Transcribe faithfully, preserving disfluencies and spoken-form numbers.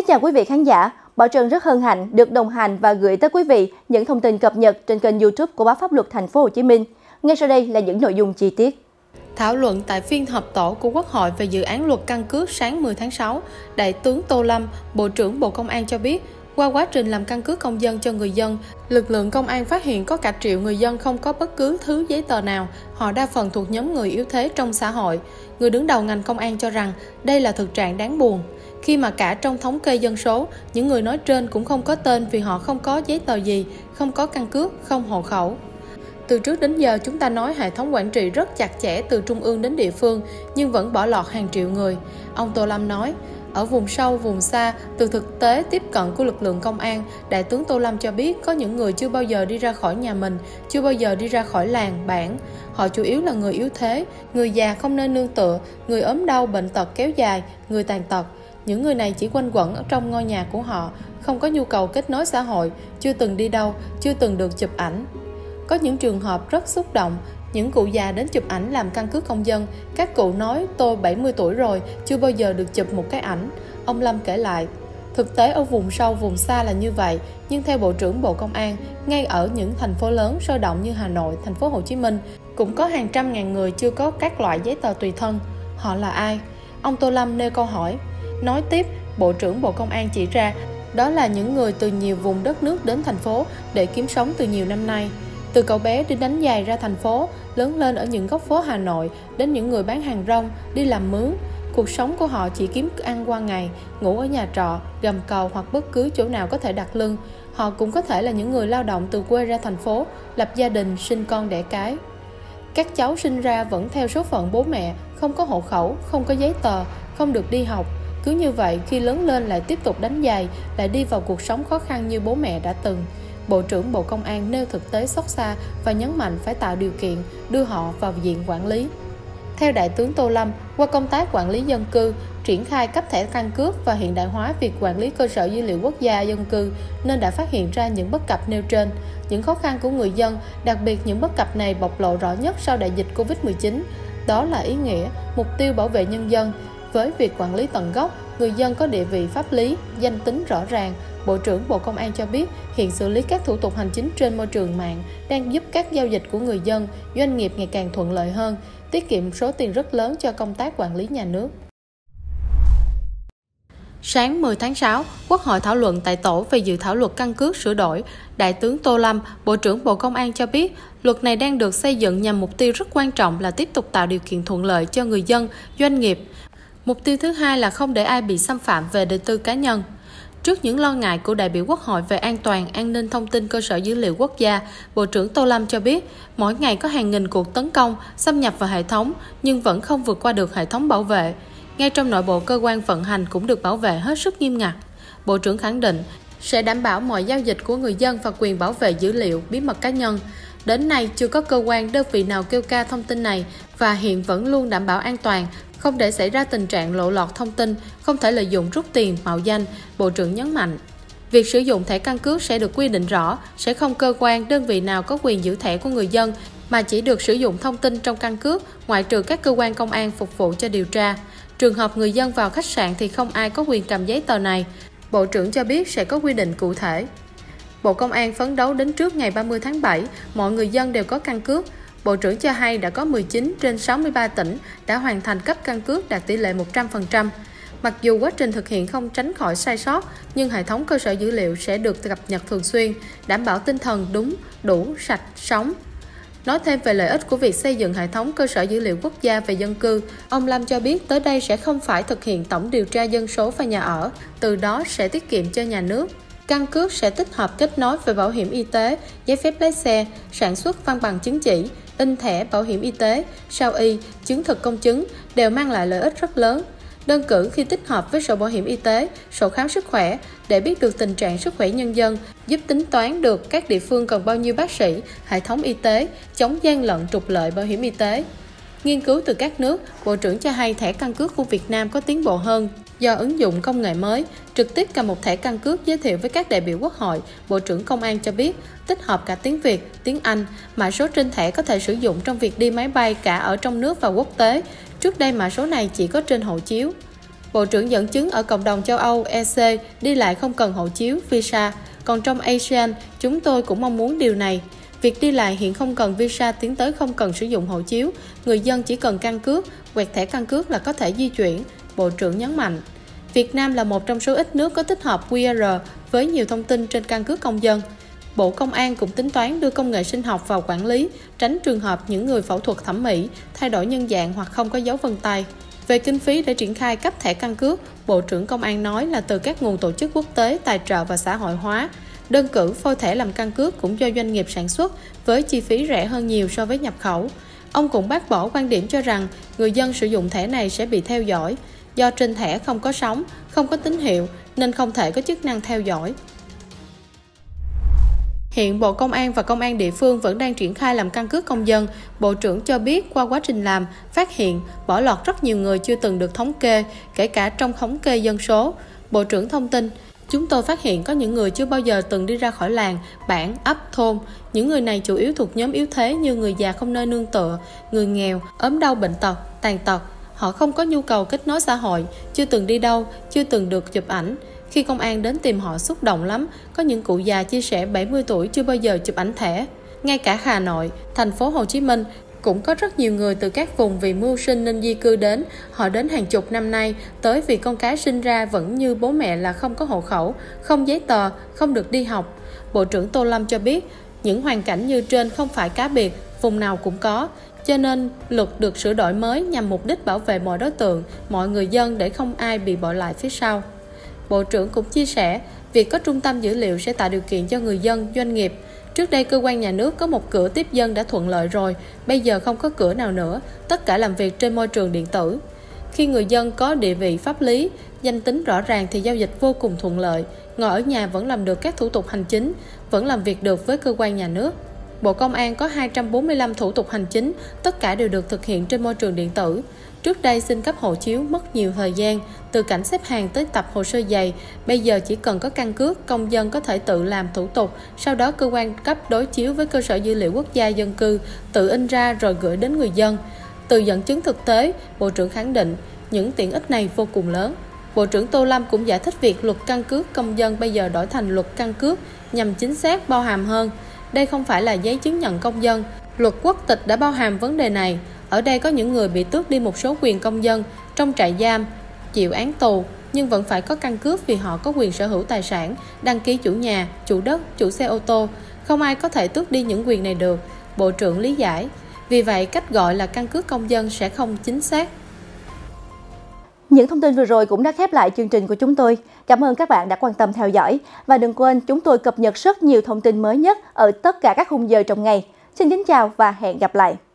Xin chào quý vị khán giả, Bảo Trân rất hân hạnh được đồng hành và gửi tới quý vị những thông tin cập nhật trên kênh YouTube của báo Pháp luật Thành phố Hồ Chí Minh. Ngay sau đây là những nội dung chi tiết. Thảo luận tại phiên họp tổ của Quốc hội về dự án luật căn cước sáng mười tháng sáu, Đại tướng Tô Lâm, Bộ trưởng Bộ Công an cho biết, qua quá trình làm căn cước công dân cho người dân, lực lượng công an phát hiện có cả triệu người dân không có bất cứ thứ giấy tờ nào, họ đa phần thuộc nhóm người yếu thế trong xã hội. Người đứng đầu ngành công an cho rằng đây là thực trạng đáng buồn. Khi mà cả trong thống kê dân số, những người nói trên cũng không có tên vì họ không có giấy tờ gì, không có căn cước, không hộ khẩu. Từ trước đến giờ chúng ta nói hệ thống quản trị rất chặt chẽ từ trung ương đến địa phương nhưng vẫn bỏ lọt hàng triệu người. Ông Tô Lâm nói, ở vùng sâu, vùng xa, từ thực tế tiếp cận của lực lượng công an, Đại tướng Tô Lâm cho biết có những người chưa bao giờ đi ra khỏi nhà mình, chưa bao giờ đi ra khỏi làng, bản. Họ chủ yếu là người yếu thế, người già không nơi nương tựa, người ốm đau, bệnh tật kéo dài, người tàn tật. Những người này chỉ quanh quẩn ở trong ngôi nhà của họ, không có nhu cầu kết nối xã hội, chưa từng đi đâu, chưa từng được chụp ảnh. Có những trường hợp rất xúc động, những cụ già đến chụp ảnh làm căn cước công dân, các cụ nói tôi bảy mươi tuổi rồi, chưa bao giờ được chụp một cái ảnh. Ông Lâm kể lại, thực tế ở vùng sâu, vùng xa là như vậy, nhưng theo Bộ trưởng Bộ Công an, ngay ở những thành phố lớn sôi động như Hà Nội, thành phố Hồ Chí Minh, cũng có hàng trăm ngàn người chưa có các loại giấy tờ tùy thân. Họ là ai? Ông Tô Lâm nêu câu hỏi. Nói tiếp, Bộ trưởng Bộ Công an chỉ ra đó là những người từ nhiều vùng đất nước đến thành phố để kiếm sống từ nhiều năm nay. Từ cậu bé đi đánh giày ra thành phố, lớn lên ở những góc phố Hà Nội, đến những người bán hàng rong, đi làm mướn. Cuộc sống của họ chỉ kiếm ăn qua ngày, ngủ ở nhà trọ, gầm cầu hoặc bất cứ chỗ nào có thể đặt lưng. Họ cũng có thể là những người lao động từ quê ra thành phố, lập gia đình, sinh con đẻ cái. Các cháu sinh ra vẫn theo số phận bố mẹ, không có hộ khẩu, không có giấy tờ, không được đi học. Cứ như vậy, khi lớn lên lại tiếp tục đánh giày, lại đi vào cuộc sống khó khăn như bố mẹ đã từng. Bộ trưởng Bộ Công an nêu thực tế xót xa và nhấn mạnh phải tạo điều kiện đưa họ vào diện quản lý. Theo Đại tướng Tô Lâm, qua công tác quản lý dân cư, triển khai cấp thẻ căn cước và hiện đại hóa việc quản lý cơ sở dữ liệu quốc gia dân cư nên đã phát hiện ra những bất cập nêu trên. Những khó khăn của người dân, đặc biệt những bất cập này bộc lộ rõ nhất sau đại dịch Covid mười chín. Đó là ý nghĩa, mục tiêu bảo vệ nhân dân. Với việc quản lý tận gốc, người dân có địa vị pháp lý, danh tính rõ ràng, Bộ trưởng Bộ Công an cho biết hiện xử lý các thủ tục hành chính trên môi trường mạng đang giúp các giao dịch của người dân, doanh nghiệp ngày càng thuận lợi hơn, tiết kiệm số tiền rất lớn cho công tác quản lý nhà nước. Sáng mười tháng sáu, Quốc hội thảo luận tại tổ về dự thảo luật căn cước sửa đổi. Đại tướng Tô Lâm, Bộ trưởng Bộ Công an cho biết, luật này đang được xây dựng nhằm mục tiêu rất quan trọng là tiếp tục tạo điều kiện thuận lợi cho người dân, doanh nghiệp. Mục tiêu thứ hai là không để ai bị xâm phạm về đời tư cá nhân. Trước những lo ngại của đại biểu Quốc hội về an toàn, an ninh thông tin cơ sở dữ liệu quốc gia, Bộ trưởng Tô Lâm cho biết, mỗi ngày có hàng nghìn cuộc tấn công, xâm nhập vào hệ thống nhưng vẫn không vượt qua được hệ thống bảo vệ. Ngay trong nội bộ cơ quan vận hành cũng được bảo vệ hết sức nghiêm ngặt. Bộ trưởng khẳng định sẽ đảm bảo mọi giao dịch của người dân và quyền bảo vệ dữ liệu, bí mật cá nhân. Đến nay chưa có cơ quan, đơn vị nào kêu ca thông tin này và hiện vẫn luôn đảm bảo an toàn, không để xảy ra tình trạng lộ lọt thông tin, không thể lợi dụng rút tiền, mạo danh, Bộ trưởng nhấn mạnh. Việc sử dụng thẻ căn cước sẽ được quy định rõ, sẽ không cơ quan, đơn vị nào có quyền giữ thẻ của người dân mà chỉ được sử dụng thông tin trong căn cước, ngoại trừ các cơ quan công an phục vụ cho điều tra. Trường hợp người dân vào khách sạn thì không ai có quyền cầm giấy tờ này. Bộ trưởng cho biết sẽ có quy định cụ thể. Bộ Công an phấn đấu đến trước ngày ba mươi tháng bảy, mọi người dân đều có căn cước. Bộ trưởng cho hay đã có mười chín trên sáu mươi ba tỉnh đã hoàn thành cấp căn cước đạt tỷ lệ một trăm phần trăm. Mặc dù quá trình thực hiện không tránh khỏi sai sót, nhưng hệ thống cơ sở dữ liệu sẽ được cập nhật thường xuyên, đảm bảo tinh thần đúng, đủ, sạch, sống. Nói thêm về lợi ích của việc xây dựng hệ thống cơ sở dữ liệu quốc gia về dân cư, ông Lâm cho biết tới đây sẽ không phải thực hiện tổng điều tra dân số và nhà ở, từ đó sẽ tiết kiệm cho nhà nước. Căn cước sẽ tích hợp kết nối về bảo hiểm y tế, giấy phép lái xe, sản xuất văn bằng chứng chỉ, in thẻ bảo hiểm y tế, sao y, chứng thực công chứng đều mang lại lợi ích rất lớn. Đơn cử khi tích hợp với sổ bảo hiểm y tế, sổ khám sức khỏe để biết được tình trạng sức khỏe nhân dân, giúp tính toán được các địa phương cần bao nhiêu bác sĩ, hệ thống y tế, chống gian lận trục lợi bảo hiểm y tế. Nghiên cứu từ các nước, Bộ trưởng cho hay thẻ căn cước của Việt Nam có tiến bộ hơn do ứng dụng công nghệ mới. Trực tiếp cầm một thẻ căn cước giới thiệu với các đại biểu Quốc hội, Bộ trưởng Công an cho biết tích hợp cả tiếng Việt, tiếng Anh. Mã số trên thẻ có thể sử dụng trong việc đi máy bay cả ở trong nước và quốc tế. Trước đây mã số này chỉ có trên hộ chiếu. Bộ trưởng dẫn chứng ở cộng đồng châu Âu E C đi lại không cần hộ chiếu, visa, còn trong ASEAN chúng tôi cũng mong muốn điều này. Việc đi lại hiện không cần visa, tiến tới không cần sử dụng hộ chiếu, người dân chỉ cần căn cước, quẹt thẻ căn cước là có thể di chuyển, Bộ trưởng nhấn mạnh. Việt Nam là một trong số ít nước có tích hợp Q R với nhiều thông tin trên căn cước công dân. Bộ Công an cũng tính toán đưa công nghệ sinh học vào quản lý, tránh trường hợp những người phẫu thuật thẩm mỹ, thay đổi nhân dạng hoặc không có dấu vân tay. Về kinh phí để triển khai cấp thẻ căn cước, Bộ trưởng Công an nói là từ các nguồn tổ chức quốc tế, tài trợ và xã hội hóa. Đơn cử phôi thẻ làm căn cước cũng do doanh nghiệp sản xuất với chi phí rẻ hơn nhiều so với nhập khẩu. Ông cũng bác bỏ quan điểm cho rằng người dân sử dụng thẻ này sẽ bị theo dõi. Do trên thẻ không có sóng, không có tín hiệu nên không thể có chức năng theo dõi. Hiện Bộ Công an và Công an địa phương vẫn đang triển khai làm căn cước công dân. Bộ trưởng cho biết qua quá trình làm, phát hiện, bỏ lọt rất nhiều người chưa từng được thống kê, kể cả trong thống kê dân số. Bộ trưởng thông tin, chúng tôi phát hiện có những người chưa bao giờ từng đi ra khỏi làng, bản, ấp, thôn. Những người này chủ yếu thuộc nhóm yếu thế như người già không nơi nương tựa, người nghèo, ốm đau bệnh tật, tàn tật. Họ không có nhu cầu kết nối xã hội, chưa từng đi đâu, chưa từng được chụp ảnh. Khi công an đến tìm họ xúc động lắm, có những cụ già chia sẻ bảy mươi tuổi chưa bao giờ chụp ảnh thẻ. Ngay cả Hà Nội, thành phố Hồ Chí Minh cũng có rất nhiều người từ các vùng vì mưu sinh nên di cư đến. Họ đến hàng chục năm nay, tới vì con cái sinh ra vẫn như bố mẹ là không có hộ khẩu, không giấy tờ, không được đi học. Bộ trưởng Tô Lâm cho biết, những hoàn cảnh như trên không phải cá biệt, vùng nào cũng có. Cho nên, luật được sửa đổi mới nhằm mục đích bảo vệ mọi đối tượng, mọi người dân để không ai bị bỏ lại phía sau. Bộ trưởng cũng chia sẻ, việc có trung tâm dữ liệu sẽ tạo điều kiện cho người dân, doanh nghiệp. Trước đây cơ quan nhà nước có một cửa tiếp dân đã thuận lợi rồi, bây giờ không có cửa nào nữa, tất cả làm việc trên môi trường điện tử. Khi người dân có địa vị pháp lý, danh tính rõ ràng thì giao dịch vô cùng thuận lợi, ngồi ở nhà vẫn làm được các thủ tục hành chính, vẫn làm việc được với cơ quan nhà nước. Bộ Công an có hai trăm bốn mươi lăm thủ tục hành chính, tất cả đều được thực hiện trên môi trường điện tử. Trước đây xin cấp hộ chiếu mất nhiều thời gian, từ cảnh xếp hàng tới tập hồ sơ dày, bây giờ chỉ cần có căn cước, công dân có thể tự làm thủ tục, sau đó cơ quan cấp đối chiếu với cơ sở dữ liệu quốc gia dân cư, tự in ra rồi gửi đến người dân. Từ dẫn chứng thực tế, Bộ trưởng khẳng định những tiện ích này vô cùng lớn. Bộ trưởng Tô Lâm cũng giải thích việc luật căn cước công dân bây giờ đổi thành luật căn cước nhằm chính xác bao hàm hơn. Đây không phải là giấy chứng nhận công dân, luật quốc tịch đã bao hàm vấn đề này. Ở đây có những người bị tước đi một số quyền công dân trong trại giam, chịu án tù nhưng vẫn phải có căn cước vì họ có quyền sở hữu tài sản, đăng ký chủ nhà, chủ đất, chủ xe ô tô. Không ai có thể tước đi những quyền này được, Bộ trưởng lý giải. Vì vậy, cách gọi là căn cước công dân sẽ không chính xác. Những thông tin vừa rồi cũng đã khép lại chương trình của chúng tôi. Cảm ơn các bạn đã quan tâm theo dõi. Và đừng quên chúng tôi cập nhật rất nhiều thông tin mới nhất ở tất cả các khung giờ trong ngày. Xin kính chào và hẹn gặp lại!